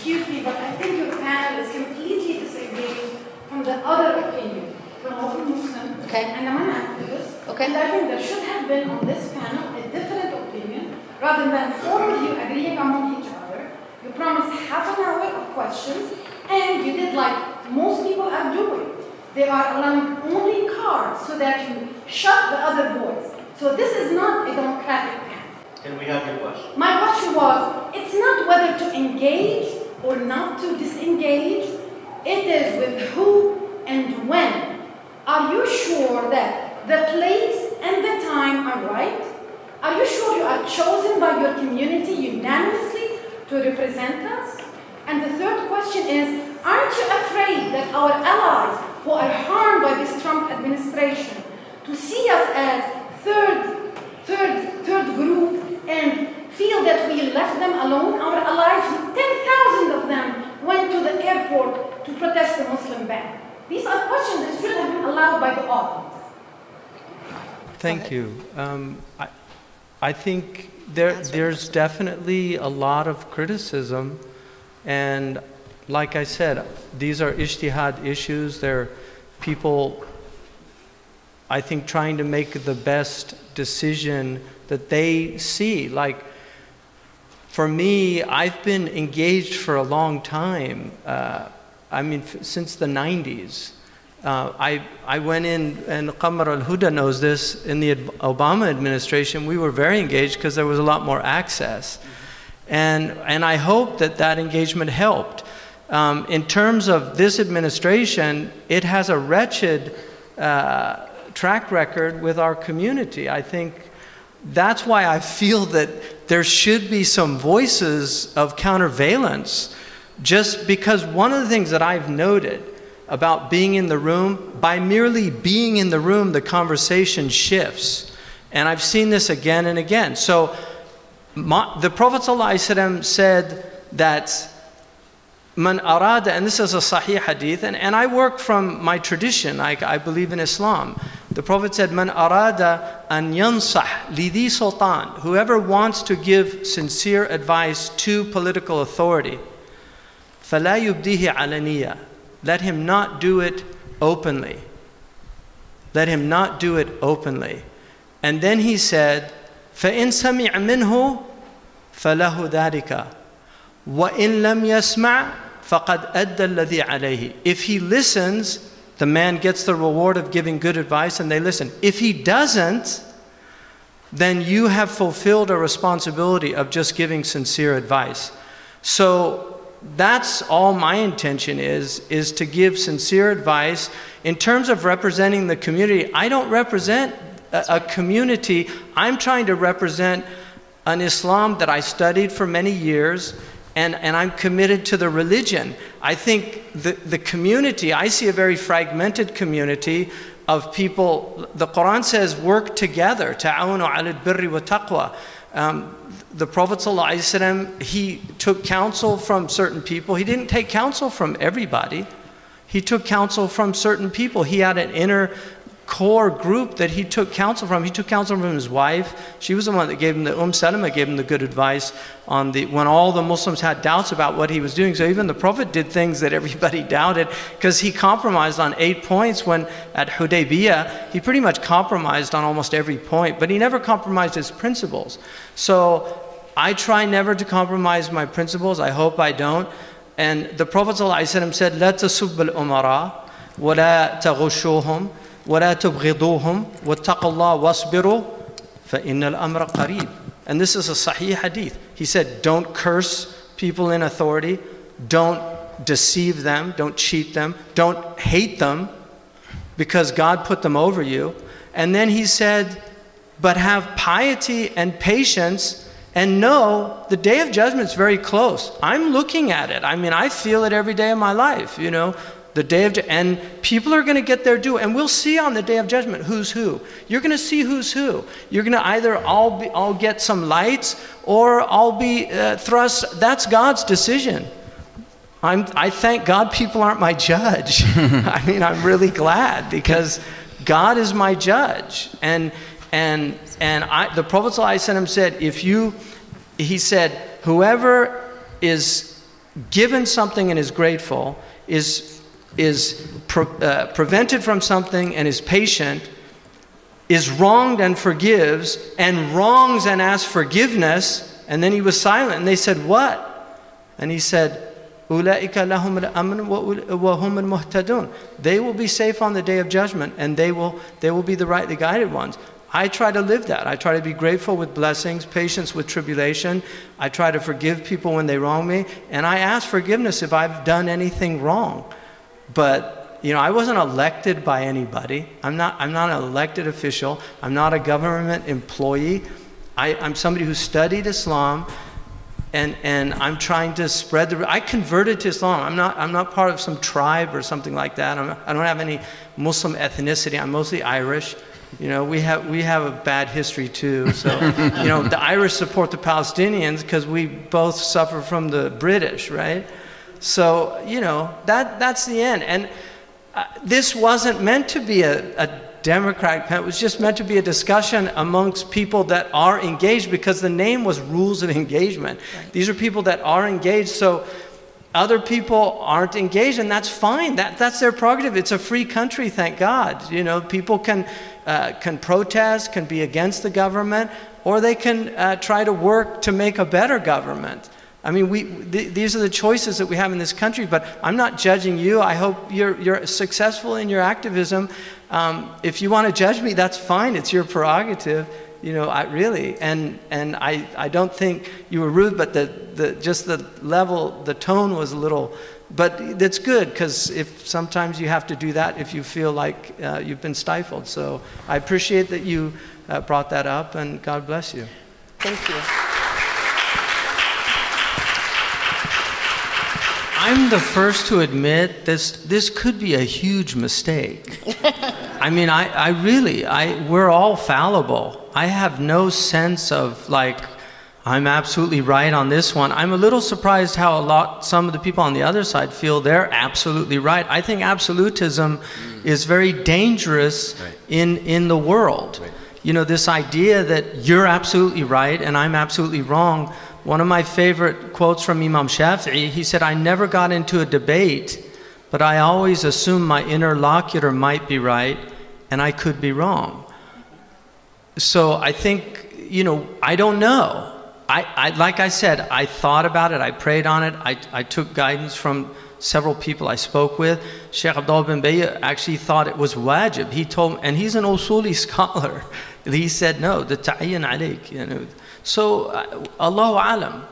excuse me, but I think your panel is completely disengaged from the other opinion, from all Muslims and the non activists. And I think there should have been on this panel a different opinion rather than four of you agreeing among each other. You promised half an hour of questions, and you did like most people are doing. They are allowing only cards so that you shut the other voice. So this is not a democratic panel. Can we have your question? My question was, it's not whether to engage or not to disengage. It is with who and when. Are you sure that the place and the time are right? Are you sure you are chosen by your community unanimously to represent us? And the third question is, aren't you afraid that our allies who are harmed by this Trump administration, to see us as third group and feel that we left them alone? Our allies, 10,000 of them, went to the airport to protest the Muslim ban. These are questions that should have been allowed by the audience. Thank you. I think there's definitely a lot of criticism, and like I said, these are ijtihad issues. They're people, I think, trying to make the best decision that they see. Like, for me, I've been engaged for a long time. I mean, since the 90s. I went in, and Qamar al-Huda knows this, in the Obama administration, we were very engaged because there was a lot more access. And I hope that that engagement helped. In terms of this administration, it has a wretched track record with our community. I think that's why I feel that there should be some voices of countervalence, just because one of the things that I've noted about being in the room, by merely being in the room, the conversation shifts. And I've seen this again and again. So the Prophet ﷺ said that Man arada, and this is a sahih hadith, and I work from my tradition, I believe in Islam. The Prophet said, Man arada an yansah lidhi sultan, whoever wants to give sincere advice to political authority, fala yubdihi alaniya, let him not do it openly. Let him not do it openly. And then he said, فَإِن سَمِعَ مِنْهُ فَلَهُ ذَلِكَ وَإِن لَمْ يَسْمَعْ فَقَدْ أَدَّى الَّذِي عَلَيْهِ. If he listens, the man gets the reward of giving good advice and they listen. If he doesn't, then you have fulfilled a responsibility of just giving sincere advice. So that's all my intention is to give sincere advice. In terms of representing the community, I don't represent a community. I'm trying to represent an Islam that I studied for many years, and I'm committed to the religion. I think the community, I see a very fragmented community of people. The Quran says, work together. Ta'awunu 'ala al-birri wa taqwa. The Prophet ﷺ, he took counsel from certain people. He didn't take counsel from everybody. He took counsel from certain people. He had an inner core group that he took counsel from. He took counsel from his wife. She was the one that gave him the Salama gave him the good advice on the when all the Muslims had doubts about what he was doing. So even the Prophet did things that everybody doubted, because he compromised on 8 points when at Hudaybiyah. He pretty much compromised on almost every point, but he never compromised his principles. So I try never to compromise my principles. I hope I don't. And the Prophet ﷺ said, "La tasubbul umara, wa la taghushuhum." وَلَا تُبْغِضُوهُمْ وَاتَّقُوا اللَّهَ وَاصْبِرُوا فَإِنَّ الْأَمْرَ قَرِيبٌ. And this is a sahih hadith. He said, don't curse people in authority, don't deceive them, don't cheat them, don't hate them, because God put them over you. And then he said, but have piety and patience, and know the day of judgment is very close. I'm looking at it. I mean, I feel it every day of my life, you know. The day of judgment, and people are going to get their due, and we'll see on the day of judgment who's who. You're going to see who's who. You're going to either all get some lights, or all be thrust. That's God's decision. I thank God people aren't my judge. I mean, I'm really glad, because God is my judge. And the Prophet ﷺ said, if you, he said, whoever is given something and is grateful, is prevented from something and is patient, is wronged and forgives, and wrongs and asks forgiveness, and then he was silent. And they said, what? And he said, Ulaika lahum al-amn wa hum al-muhtadun. They will be safe on the day of judgment, and they will be the rightly guided ones. I try to live that. I try to be grateful with blessings, patience with tribulation. I try to forgive people when they wrong me, and I ask forgiveness if I've done anything wrong. But, you know, I wasn't elected by anybody. I'm not an elected official. I'm not a government employee. I'm somebody who studied Islam. And I'm trying to spread the... I converted to Islam. I'm not part of some tribe or something like that. I don't have any Muslim ethnicity. I'm mostly Irish. You know, we have a bad history too. So, you know, the Irish support the Palestinians because we both suffer from the British, right? So, you know, that's the end. And this wasn't meant to be a democratic, it was just meant to be a discussion amongst people that are engaged, because the name was Rules of Engagement. Right. These are people that are engaged, so other people aren't engaged, and that's fine. That's their prerogative. It's a free country, thank God. You know, people can protest, can be against the government, or they can try to work to make a better government. I mean, these are the choices that we have in this country, but I'm not judging you. I hope you're successful in your activism. If you want to judge me, that's fine. It's your prerogative, you know, I don't think you were rude, but just the level, the tone was a little, but that's good, because if sometimes you have to do that if you feel like you've been stifled. So I appreciate that you brought that up, and God bless you. Thank you. I'm the first to admit this could be a huge mistake. I mean, we're all fallible. I have no sense of like, I'm absolutely right on this one. I'm a little surprised how some of the people on the other side feel they're absolutely right. I think absolutism is very dangerous in the world. Right. You know, this idea that you're absolutely right and I'm absolutely wrong. One of my favorite quotes from Imam Shafi'i, he said, I never got into a debate, but I always assumed my interlocutor might be right and I could be wrong. So I think, you know, I don't know. Like I said, I thought about it, I prayed on it, I took guidance from several people I spoke with. Sheikh Abdul bin Bayya actually thought it was wajib. He told me, and he's an usuli scholar. He said, no, the ta'ayyan alayk, you know. So, Allahu Alam.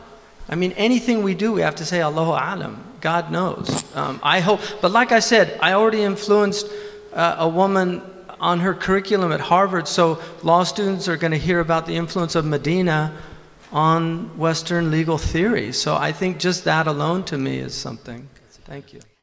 I mean, anything we do, we have to say Allahu Alam. God knows. I hope, but like I said, I already influenced a woman on her curriculum at Harvard, so law students are going to hear about the influence of Medina on Western legal theory. So I think just that alone to me is something. Thank you.